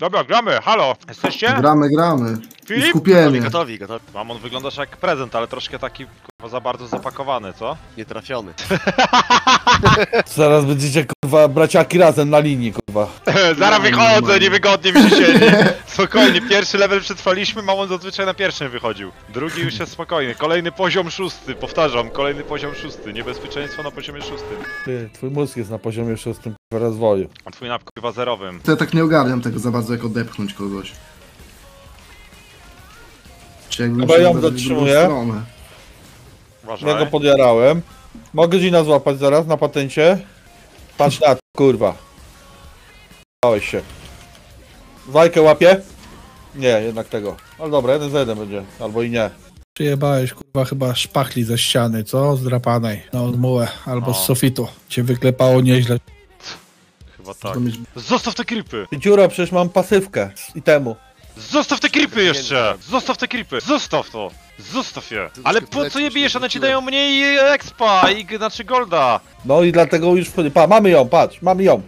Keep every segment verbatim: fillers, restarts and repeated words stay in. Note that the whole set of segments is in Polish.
Dobra, gramy, halo, jesteście? Gramy, gramy. Filip? Gotowi, gotowi, gotowi. Mammon, wyglądasz jak prezent, ale troszkę taki kurwa za bardzo zapakowany, co? Nietrafiony. Zaraz będziecie kurwa braciaki razem na linii, kurwa. Zaraz wychodzę, niewygodnie mi się siedzi. Spokojnie, pierwszy level przetrwaliśmy, Mammon zazwyczaj na pierwszym wychodził. Drugi już jest spokojny, kolejny poziom szósty, powtarzam, kolejny poziom szósty. Niebezpieczeństwo na poziomie szóstym. Ty, twój mózg jest na poziomie szóstym kurwa rozwoju. A twój na kurwa zerowym. Ja tak nie ogarniam tego za bardzo, jak odepchnąć kogoś. Chyba ją zatrzymuję. Ja go podjarałem. Mogę Gina złapać zaraz na patencie. Patrz na to, kurwa. Dałeś się. Wajkę łapie? Nie, jednak tego. Ale dobra, jeden za jeden będzie. Albo i nie. Przyjebałeś, kurwa, chyba szpachli ze ściany, co? Z drapanej. Na odmułę. Albo o. Z sufitu. Cię wyklepało nieźle. Chyba tak. Zostaw te creepy! Dziura, przecież mam pasywkę. I temu. Zostaw te creepy jeszcze! Zostaw te creepy! Zostaw to! Zostaw je! Ale po co je bijesz? One ci dają mniej expa i znaczy golda! No i dlatego już... Pa, mamy ją, patrz! Mamy ją!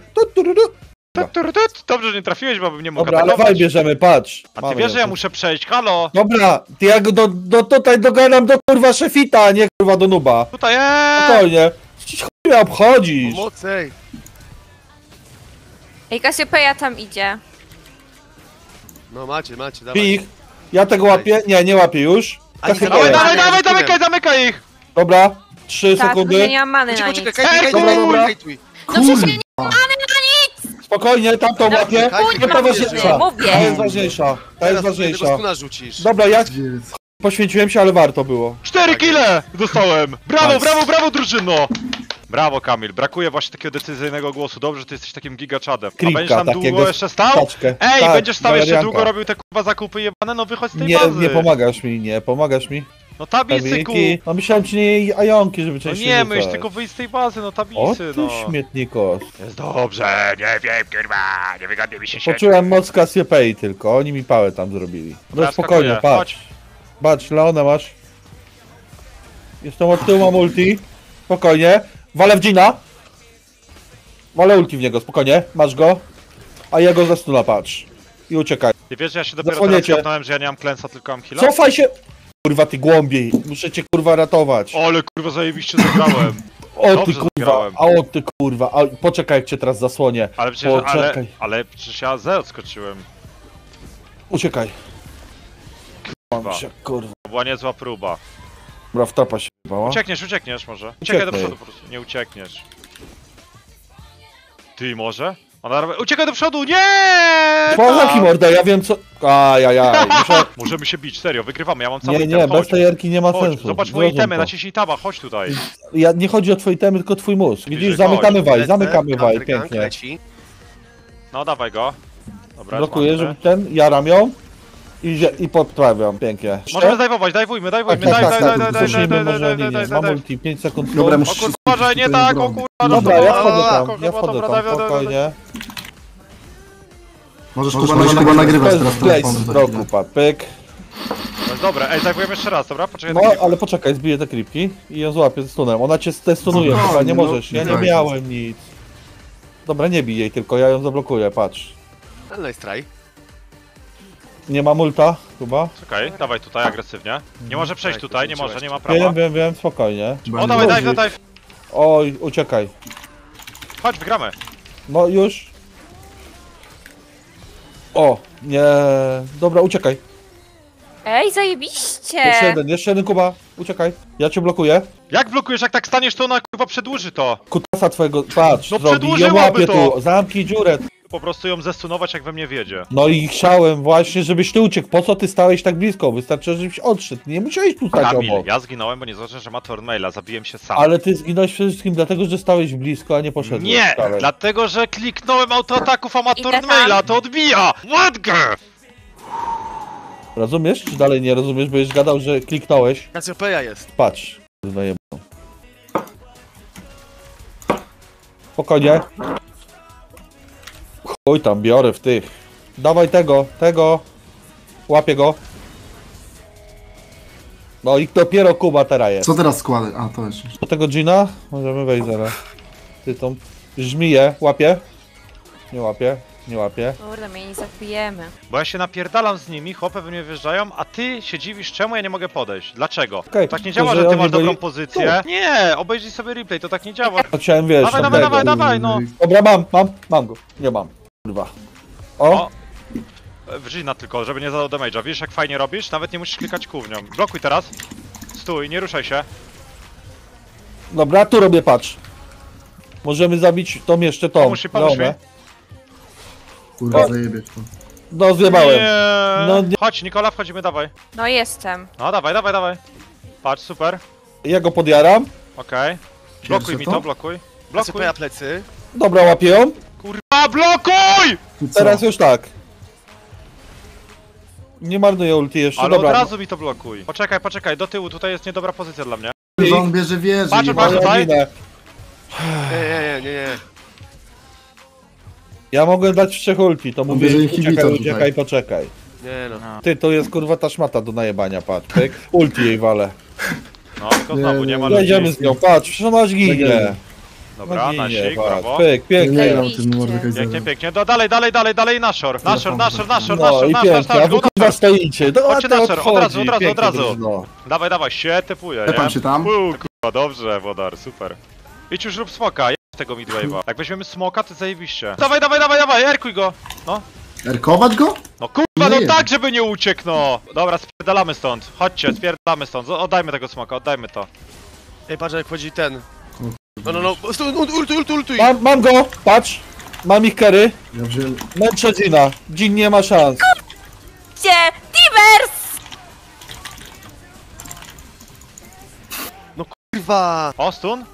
Dobrze, że nie trafiłeś, bo bym nie mógł atakować. Dobra, ale bierzemy, patrz! A ty wiesz, że ja muszę przejść, halo! Dobra, ty ja go do, do, tutaj dogadam do kurwa szefita, a nie kurwa do nuba! Tutaj, eee! Spokojnie! Dziś chuj obchodzisz! Mocniej! Ej, Kasiopeja tam idzie. No macie, macie, dawaj. Pich. Ja tego łapię? Nie, nie łapię już. Dawaj, dawaj, dawaj, dawaj, zamykaj, zamykaj ich! Dobra, trzy tak, sekundy. Nie, nie mam many na nic. Ej, dobra, dobra. No przecież nie mam many na nic! Spokojnie, tamtą no, łapię. Nie, ta ważniejsza. Ta jest ważniejsza. Ta jest ważniejsza. Dobra, ja poświęciłem się, ale warto było. Cztery kile dostałem! Brawo, brawo, brawo drużyno! Brawo, Kamil, brakuje właśnie takiego decyzyjnego głosu. Dobrze, że ty jesteś takim gigaczadem. A będziesz tam długo jeszcze stał? Taczkę. Ej, tak, będziesz tam jeszcze długo robił te kurwa zakupy jebane, no wychodź z tej nie, bazy. Nie pomagasz mi, nie pomagasz mi. No tablicy, ku... No myślałem, czy nie ajonki, żeby częściej no nie myśl, tylko wyjść z tej bazy, no tablicy, o, ty no. Śmietnikos. Jest dobrze, nie wiem, kurwa, niewygodnie mi się siedzi. Poczułem moc Kassiopei tylko, oni mi pałę tam zrobili. No spokojnie, patrz. Patrz, Leona masz. Jestem od tyłu, mam ulti. Spokojnie. Walę w Gina! Walę ulti w niego, spokojnie, masz go. A ja go zastuna, patrz. I uciekaj. Ty wiesz, ja się dopiero teraz zapnąłem, że ja nie mam klęsa, tylko mam heala? Cofaj się! Kurwa, ty głębiej, muszę cię kurwa ratować. Ale kurwa, zajebiście zagrałem. O ty kurwa, a o ty kurwa, a poczekaj jak cię teraz zasłonię. Ale przecież, ale, ale przecież ja zero odskoczyłem. Uciekaj. Kurwa, kurwa. Była niezła próba. Dobra, wtapa się bała. Uciekniesz, uciekniesz może. Uciekaj do przodu po prostu. Nie uciekniesz. Ty może? Ona... Uciekaj do przodu, nie! Poza mordę, ja wiem co... Ajajaj. Muszę... Możemy się bić, serio, wygrywamy, ja mam cały... Nie, nie, chodź. Bez tej jarki nie ma chodź. Sensu. Zobacz moje itemy, naciśnij taba, chodź tutaj. Ja, nie chodzi o twoje itemy, tylko twój mózg. Widzisz, zamykamy waj, zamykamy waj, pięknie. No dawaj go. Dobra, blokuję, żeby ten, ja ramią. I, i podprawiam, pięknie. Możemy zdajwować, dajwujmy, dajwujmy, daj, daj, daj, daj, daj, daj, daj, daj, daj, mam ulti, pięć sekund. Dobra, muszę się... O kurwa, nie tak, o kurwa, dobra, ja wchodzę tam, ja wchodzę tam, spokojnie. Możesz kurwa nagrywać teraz telefon. Roku, pa, pyk. Dobra, ej, dajwujemy jeszcze raz, dobra, poczekaj. No, ale poczekaj, zbiję te klipki i ją złapię ze stunem, ona cię stunuje, chyba, nie możesz, ja nie miałem nic. Dobra, nie bij jej tylko, ja ją zablokuję, patrz. Ale nice try. Nie ma multa, chyba. Czekaj, dawaj tutaj agresywnie. Nie może przejść tutaj, nie może, nie ma prawa. Wiem, wiem, wiem, spokojnie. O, dawaj, daj, daj, daj. Oj, uciekaj. Chodź, wygramy. No już. O, nie. Dobra, uciekaj. Ej, zajebiście. Jeszcze jeden, jeszcze jeden, Kuba. Uciekaj. Ja cię blokuję. Jak blokujesz? Jak tak staniesz, to ona kurwa przedłuży to. Kutasa twojego, patrz, no przedłużyłaby to. Zamknij dziurę. Po prostu ją zestunować, jak we mnie wiedzie. No i chciałem właśnie, żebyś ty uciekł. Po co ty stałeś tak blisko? Wystarczy, żebyś odszedł. Nie musiałeś tu stać obok. Ja zginąłem, bo nie zobaczyłem, że ma Thornmaila. Zabiłem się sam. Ale ty zginąłeś przede wszystkim dlatego, że stałeś blisko, a nie poszedłeś. Nie! Stałeś. Dlatego, że kliknąłem autoataków, a ma Thornmaila. To odbija! Ładge! Rozumiesz? Czy dalej nie rozumiesz? Bo już gadał, że kliknąłeś. Kasiopeja jest. Patrz. Spokojnie. Oj tam, biorę w tych. Dawaj tego, tego. Łapię go. No i dopiero Kuba teraz jest. Co teraz składy? A, to jeszcze. Do tego Gina? Możemy wejść zaraz. Ty tą żmiję. Łapię? Nie łapię. nie łapie. Kurde, mnie nie zapijemy. Bo ja się napierdalam z nimi, chłopy we mnie wjeżdżają, a ty się dziwisz, czemu ja nie mogę podejść. Dlaczego? Okay, tak nie działa, że ty masz dobrą byli... pozycję. Tu. Nie, obejrzyj sobie replay, to tak nie działa. Tak chciałem, wiesz, dawaj, dawaj, dawaj, dawaj, no. Dobra, mam, mam, mam go. Nie mam. Kurwa. O. o. Wrzyna tylko, żeby nie zadał damage'a. Wiesz, jak fajnie robisz? Nawet nie musisz klikać kównią. Blokuj teraz. Stój, nie ruszaj się. Dobra, tu robię patrz. Możemy zabić tą jeszcze tą. Pomóż mi, pomóż mi. Kurwa, zajebie to. No, zjebałem. Nie. No, nie. Chodź, Nikola, wchodzimy, dawaj. No, jestem. No, dawaj, dawaj, dawaj. Patrz, super. Ja go podjaram. Okej. Okay. Blokuj mi to, to, blokuj. Blokuj. Ja plecy. Dobra, łapię ją. Kurwa, blokuj! Teraz już tak. Nie marnuję ulti jeszcze, ale dobra. Od razu mi to blokuj. Poczekaj, poczekaj, do tyłu, tutaj jest niedobra pozycja dla mnie. On bierze wieży. Patrz, patrz, tutaj. Nie, nie, nie, nie. Ja mogę dać w trzech ulti, to mówię, uciekaj, uciekaj, poczekaj. Nie no. Ty, to jest kurwa ta szmata do najebania, patrz, pyk. Ulti jej wale. No, tylko znowu nie ma ludzi. Jedziemy z nią, patrz, przesunąć ginie. Dobra, na sik, brawo. Pyk, pięknie. Pięknie, pięknie. No, dalej, dalej, dalej, dalej, na short. Na short, na short, na short, na short, na short, na short. Kurwa stoicie. Chodźcie na short, od razu, od razu, od razu. Dawaj, dawaj, się typuje, nie? Się tam. Kurwa, dobrze, Włodar, super. Idź już rób smoka, ja z tego midwave'a. Jak weźmiemy smoka, to zajebiście. Dawaj, dawaj, dawaj, dawaj, erkuj go. No. Erkować go? No kurwa, no tak, żeby nie uciekł, no. Dobra, spierdalamy stąd. Chodźcie, spierdalamy stąd. Oddajmy tego smoka, oddajmy to. Ej, patrz, jak wchodzi ten. No, no, no, ultuj, ultuj, ultuj! Mam, mam go, patrz! Mam ich kery. Ja wziąłem... Męczę Dzina. Dzin nie ma szans. Kurczę! Divers! No kurwa! O, stun?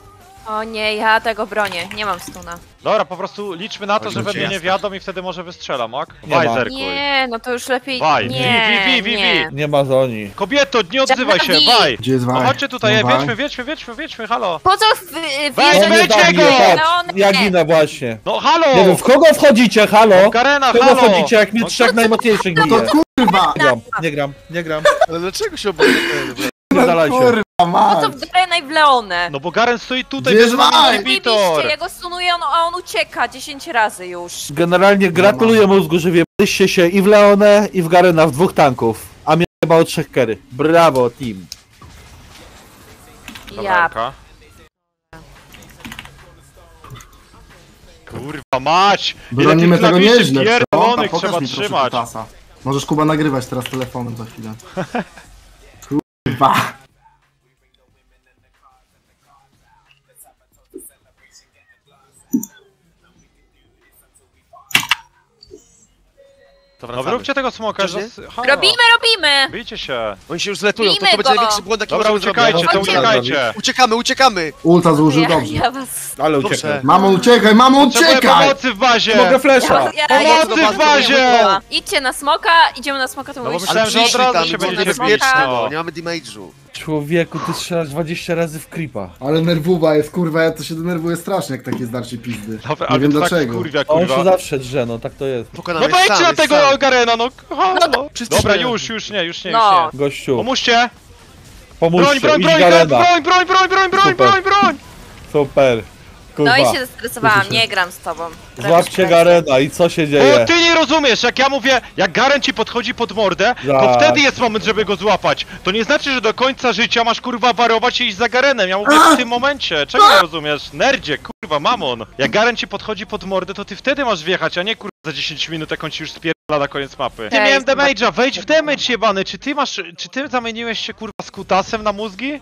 O nie, ja tego bronię. Nie mam stuna. Dobra, po prostu liczmy na to, że we mnie nie wiadomo i wtedy może wystrzelam, ok? Wajzerkuj. Nie, no to już lepiej... Waj, nie, wi, wi, wi, wi. Nie ma zoni. Kobieto, nie odzywaj się, waj! Gdzie jest waj? No chodźcie tutaj, no, wiedźmy, wiedźmy, wiedźmy, wiedźmy, halo! Po co w... Weźmy go! Ja ginę właśnie. No halo! Nie wiem, w kogo wchodzicie, halo? Karena, halo! W kogo wchodzicie, jak mnie trzech najmocniejszych ginie? To kurwa! Nie gram, nie gram, nie gram. Ale dlaczego się oboje? No to w Garena i w Leonę. No bo Garen stoi tutaj, bez inhibitor. Ja go stunuję, a on ucieka dziesięć razy już. Generalnie gratuluję mózgu, że wjebaliście się i w Leonę, i w Garena, w dwóch tanków. A mnie chyba o trzech kery. Brawo, team. Ja. Kurwa mać! Ile tych klawiszy pierdolonych trzeba trzymać. Możesz, Kuba, nagrywać teraz telefonem za chwilę. Kurwa. Dobra, no wróćcie tego smoka, że... Robimy, robimy! Bijcie się! Oni się już zletują, robimy to, to będzie największy błąd, jaki dobra, uciekajcie, to uciekajcie! Uciekamy, uciekamy! Ulta złożył ja, dobrze. Ja was... Ale uciekaj. Mamo, uciekaj, mamo, uciekaj! Pomocy w bazie! Mogę flesza! Ja, ja, pomocy ja, w bazie! Idźcie na smoka, idziemy na smoka, to no, mówisz... Ale myślałem, że od razu się będzie bezpieczno, nie mamy damage'u. Człowieku, ty strzelasz dwadzieścia razy w creepa. Ale nerwuwa jest, kurwa, ja to się denerwuję strasznie, jak takie zdarcie pizdy. Dobra, nie wiem dlaczego. Tak, kurwa, kurwa. On się zawsze drze, no tak to jest. Pokonamy no wejdźcie na tego sam. Garena, no halo. No, no. Dobra, już, już nie, już nie, już nie. No. Gościu. Pomóżcie! Pomóżcie, broń, broń, broń, broń, broń, broń, broń, broń, broń, broń! Super. Kurwa. No i się zestresowałam, nie gram z tobą. Złapcie Garena i co się dzieje? Bo ty nie rozumiesz, jak ja mówię, jak Garen ci podchodzi pod mordę, tak, to wtedy jest moment, żeby go złapać. To nie znaczy, że do końca życia masz kurwa warować i iść za Garenem. Ja mówię w tym momencie, czego nie rozumiesz? Nerdzie, kurwa, mamon. Jak Garen ci podchodzi pod mordę, to ty wtedy masz wjechać, a nie kurwa za dziesięć minut, jak on ci już spierdala na koniec mapy. Ty miałem damage'a, wejdź w damage jebany, czy ty masz, czy ty zamieniłeś się kurwa z kutasem na mózgi?